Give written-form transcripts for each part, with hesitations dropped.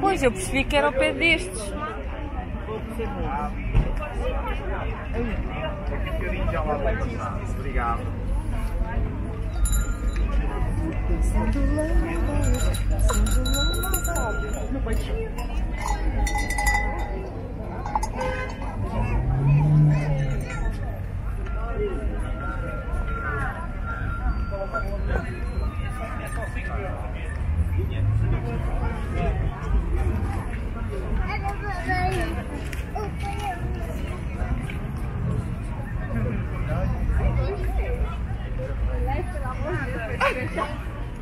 Pois, eu percebi que era ao pé destes. Obrigado.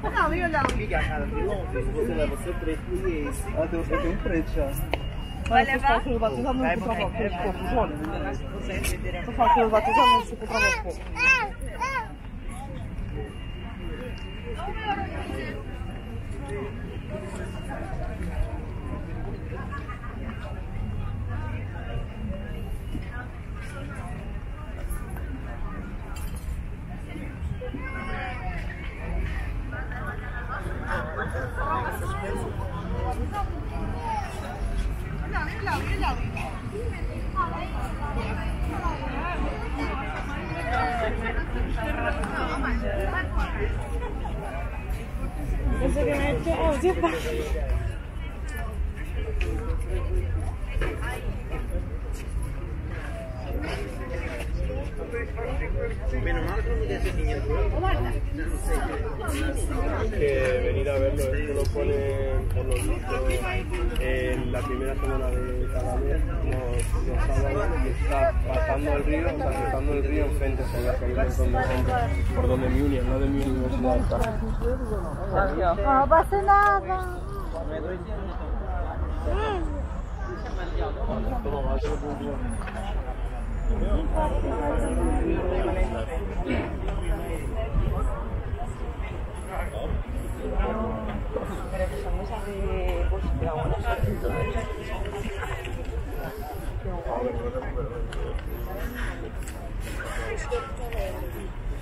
Não, eu não liga a cara de longe, você leva o seu preto e esse. Eu tenho um preto já. Vai levar? Só falta levar amigos para comprar preto pouco, Joana. Só falta levar teus amigos para comprar preto pouco. Que venir a verlo, esto lo ponen por los vistos en la primera semana de cada mes, los sábados, que está pasando el río, o sea, cruzando el río enfrente, por donde me uní, no de mi universidad está. No pasa nada. Pero que son mesas de buen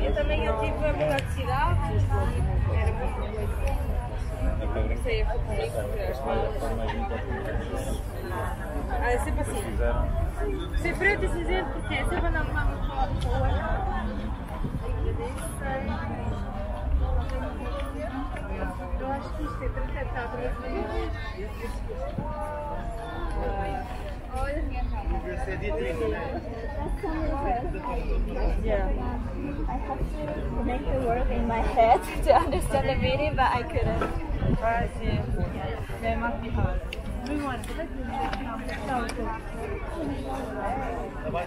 Eu também eu tive a velocidade, era muito sei a é sempre assim. Ser preto e cinzento porque é sempre andar de uma mão para o outro. Eu acho que isto é tratado. Olha a minha cara. I have to make the word in my head to understand the meaning, but I couldn't. Alright, see you. They must be hard. We want to let you know. Bye-bye.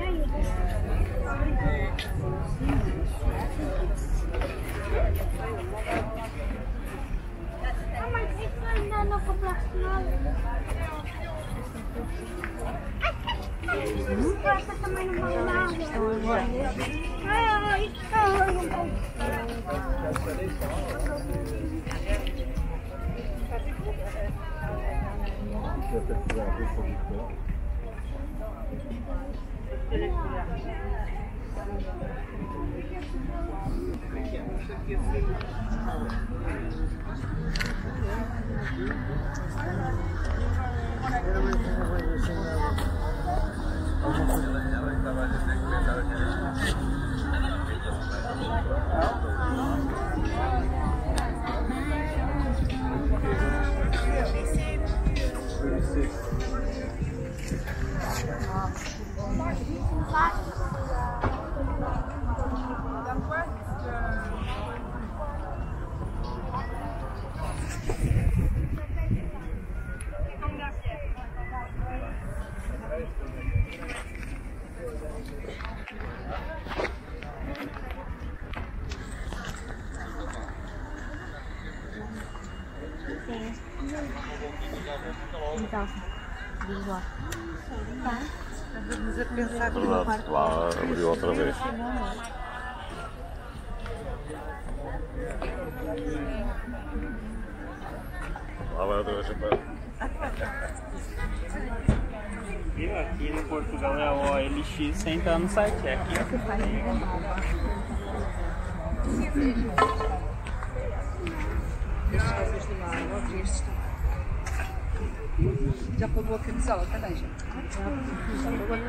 Thank you. Lá abriu outra vez. Lá vai outra vez. Aqui em Portugal é o OLX, você entra no site. É aqui. Já pagou a camisola também, já? Já pagou a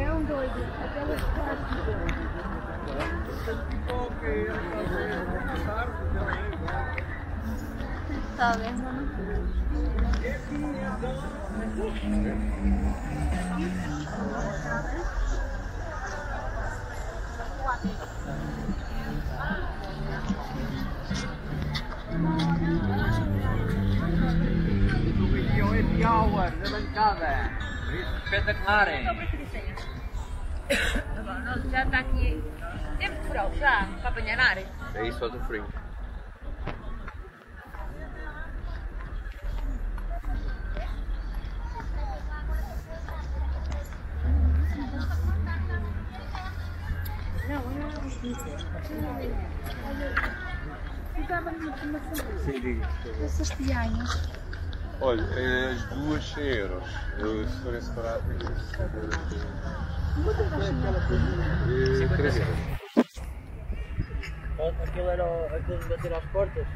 é um doido, aquela o milhão é pior da bancada. Espetacular, hein? Nós já está aqui tempo frio, já, para apanhar ar. É isso, faz um frio. Não. Essas pianhas. Olha, as duas 100 euros. Se forem separadas, é 3 euros. Aquilo era aquele de bater às portas?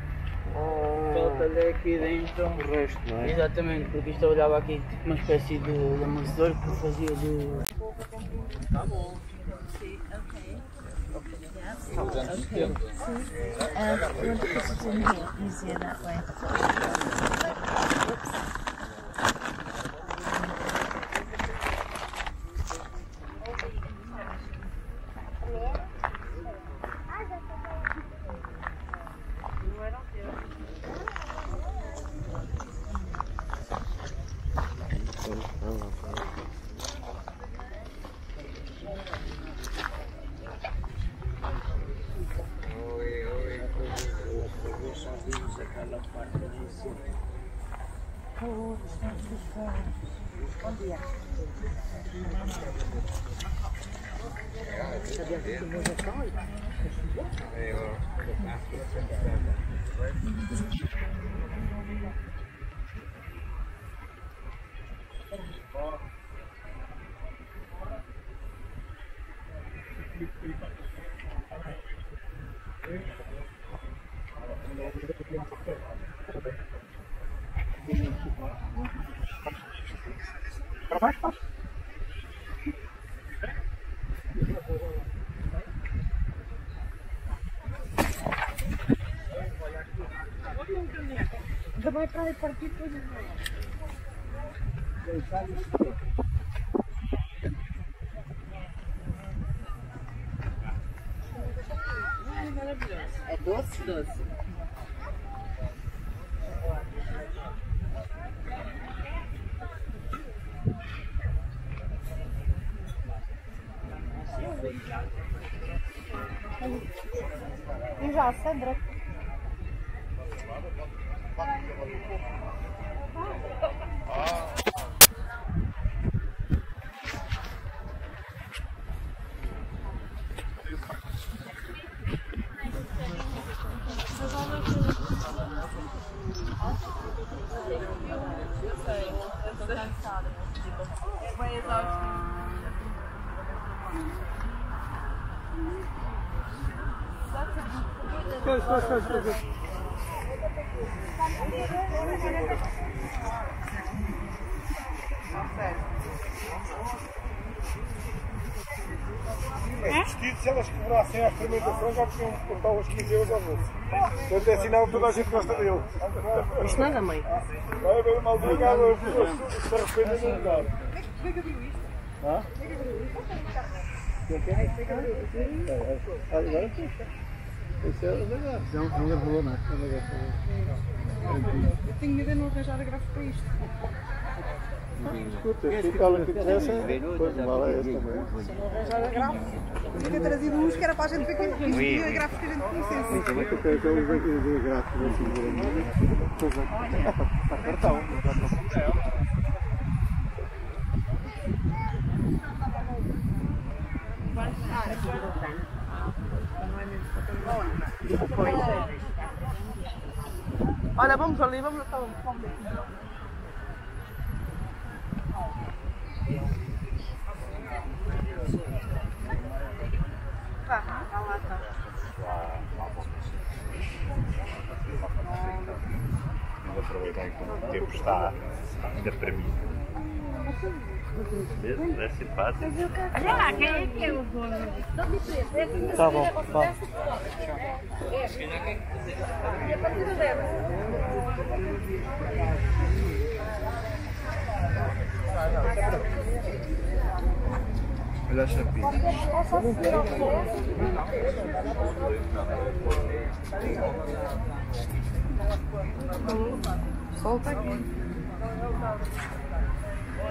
Falta-lhe aqui dentro o resto, não é? Exatamente, porque isto olhava aqui uma espécie de amortecedor que fazia do. Tá bom. Sim, ok. Okay. Easier that way. Давай правый партий тоже. É doce? Doce. انجع صدرك. Sem as fermentações já podiam cortar os 15 euros ao bolso. Portanto, é sinal que toda a gente gosta dele. Mas nada, mãe. Vai haver uma altura que se arrepende de mudar. Como é que abriu isto? Hã? Como é que abriu isto? Agora puxa. Isso é verdade. Não gravou, não é? Eu tenho medo de não arranjar a grafos para isto. Escuta, se ela que interessa, pois vale essa também. Se não arranjar a grafos. Devia ter trazido uns que era para a gente ver que existia gráficos que a gente conhecesse. Então é que eu quero que eu veja gráficos assim, pois é. Está cartão. Ah, é para o botão. Não é mesmo para o botão. Pois é. Olha, vamos ali, vamos lá. Está ainda para mim. Parece fácil. Olha lá, quem é que é o dono? Não me prende. Tá bom, tá bom. É a partida dela. Olha a chapinha. Solta aqui. Não.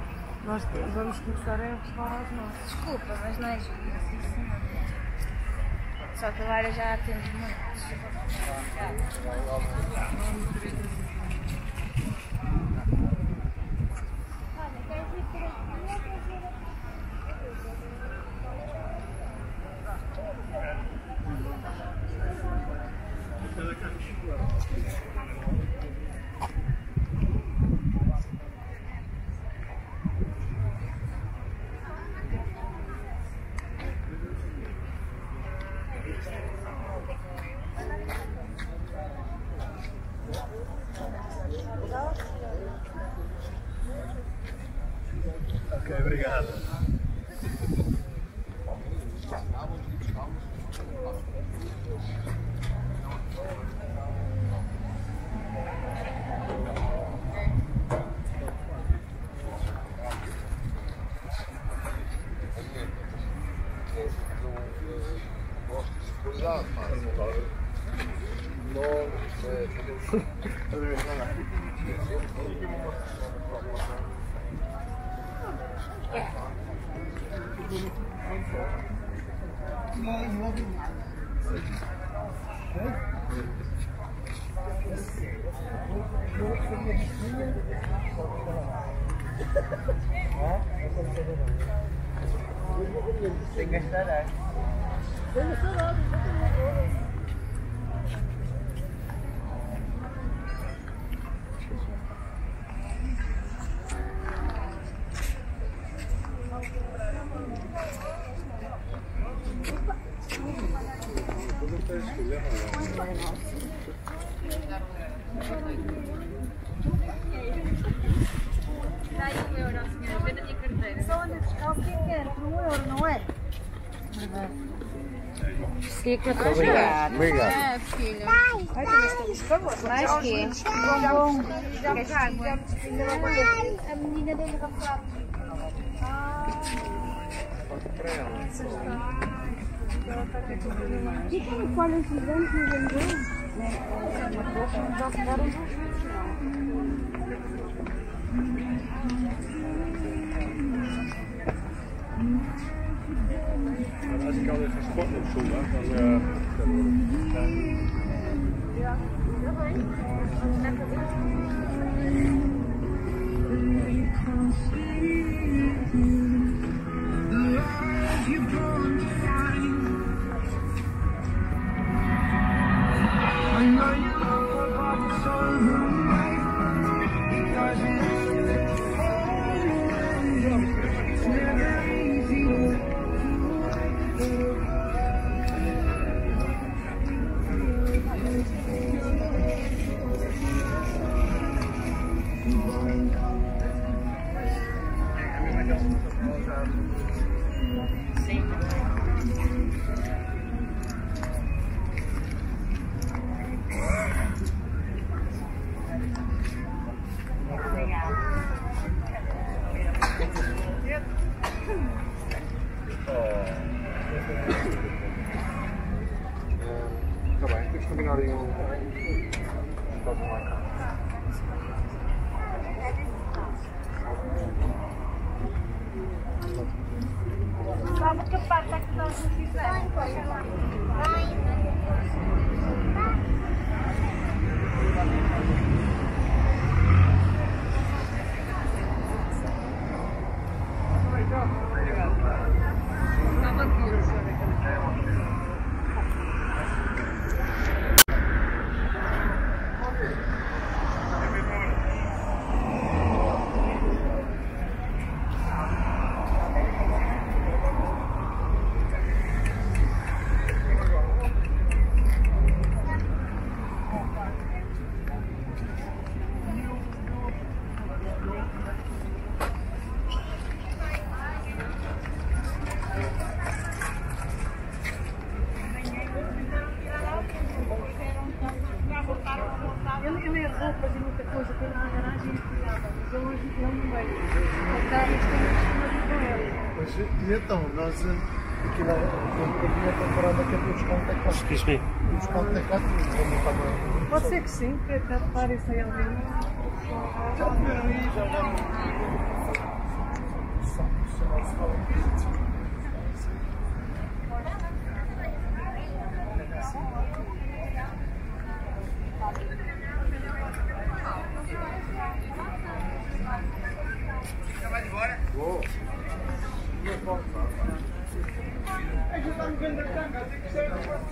Nós vamos começar a falar as nossas. Desculpa, mas não é juízo, isso não. Só que agora já temos muitos. Olha, queres ir por aqui? Não queres ir aqui? Não é? Verdade. Obrigado. Obrigado. Obrigado. É, filho. Ai, a menina dele vai falar. Pode pra ela. O que que ele fala esses anos no vendedor? Als ik al even sport opzoek, dan... Ja, dat weet ik. Pode ser que sim, que até apareça aí alguém. Já viram aí, já viram. Já vai embora? Vou. É que eu estava vendo a canga, até que você não pode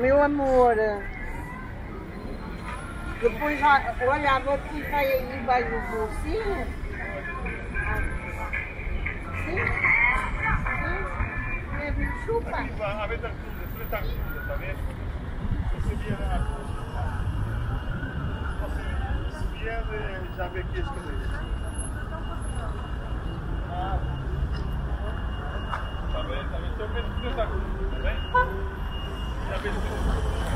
Meu amor, depois olha, vou te vai aí, vai no bolsinho. A ver, tá cruza, tá vendo? Você vira, já vê aqui as coisas. Tá vendo, tá vendo? Então vendo que Deus tá cruza, tá vendo? Já vê as coisas.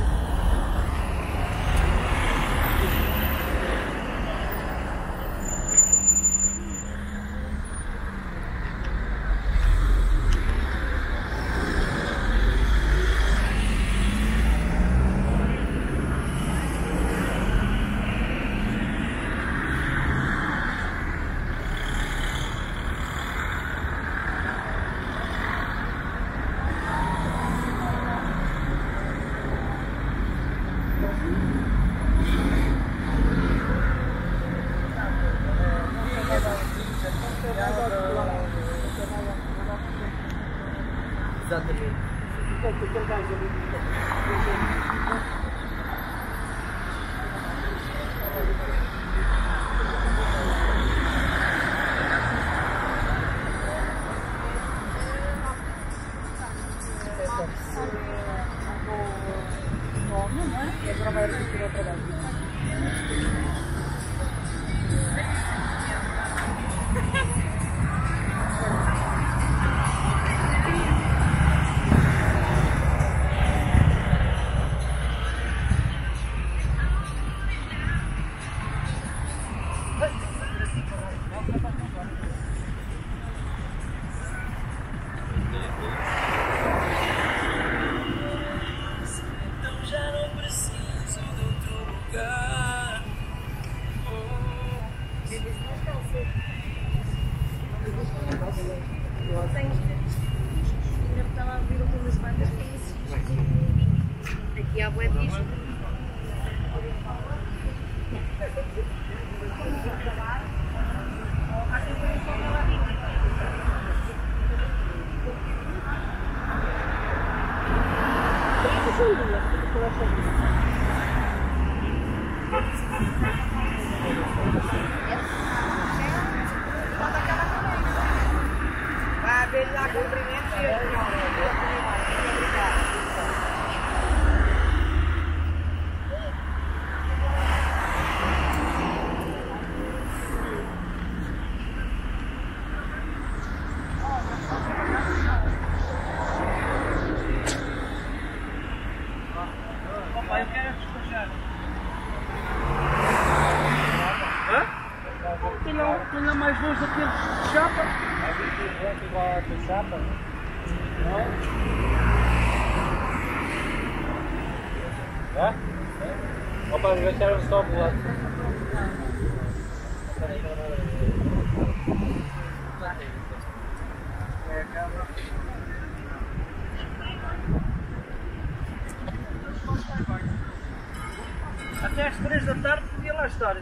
Até às 3 da tarde podia lá estar.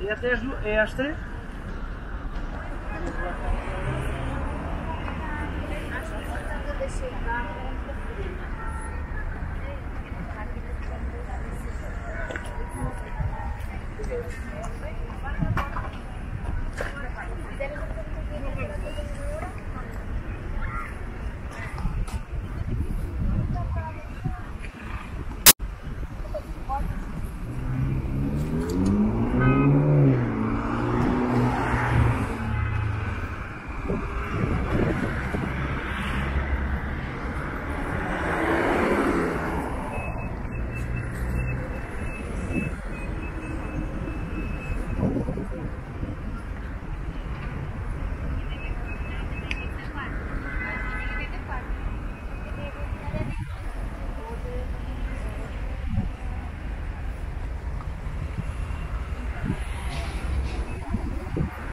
E até às 3? Acho que está tudo a chegar.